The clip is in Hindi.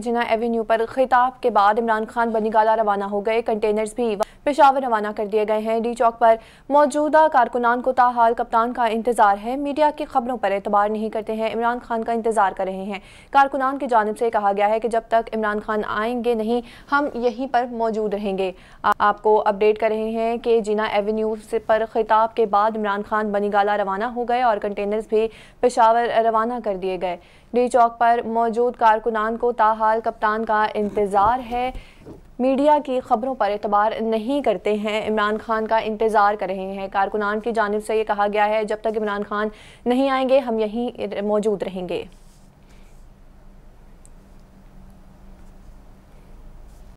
जिना एवेन्यू पर खिताब के बाद इमरान खान बनी गाला रवाना हो गए। कंटेनर्स भी पेशावर रवाना कर दिए गए हैं। डी चौक पर मौजूदा कारकुनान को ताहाल कप्तान का इंतजार है। मीडिया की खबरों पर एतबार नहीं करते हैं, इमरान खान का इंतजार कर रहे हैं। कारकुनान की जानिब से कहा गया है कि जब तक इमरान खान आएंगे नहीं, हम यहीं पर मौजूद रहेंगे। आपको अपडेट कर रहे हैं कि जिना एवेन्यू पर खिताब के बाद इमरान खान बनी गाला रवाना हो गए और कंटेनर्स भी पेशावर रवाना कर दिए गए। डी चौक पर मौजूद कारकुनान को ताहाल कप्तान का इंतजार है। मीडिया की खबरों पर एतबार नहीं करते हैं, इमरान खान का इंतज़ार कर रहे हैं। कारकुनान की जानिब से ये कहा गया है, जब तक इमरान खान नहीं आएंगे, हम यहीं मौजूद रहेंगे।